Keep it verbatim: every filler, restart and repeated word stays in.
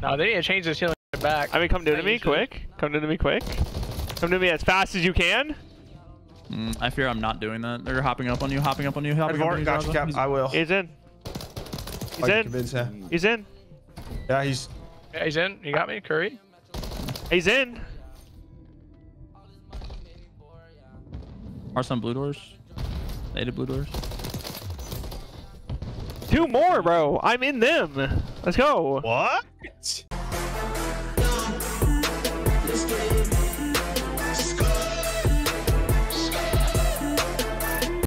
No, they need to change this healing back. I mean, come do to me quick. Come do to me quick. Come to me as fast as you can. Mm, I fear I'm not doing that. They're hopping up on you, hopping up on you, hopping Edward, up on you. Gotcha, Cap. I will. He's in. He's in. Convince, yeah. He's in. Yeah, he's. Yeah, he's in. You got me, Curry. He's in. Are some blue doors? They did blue doors. Two more, bro. I'm in them. Let's go. What?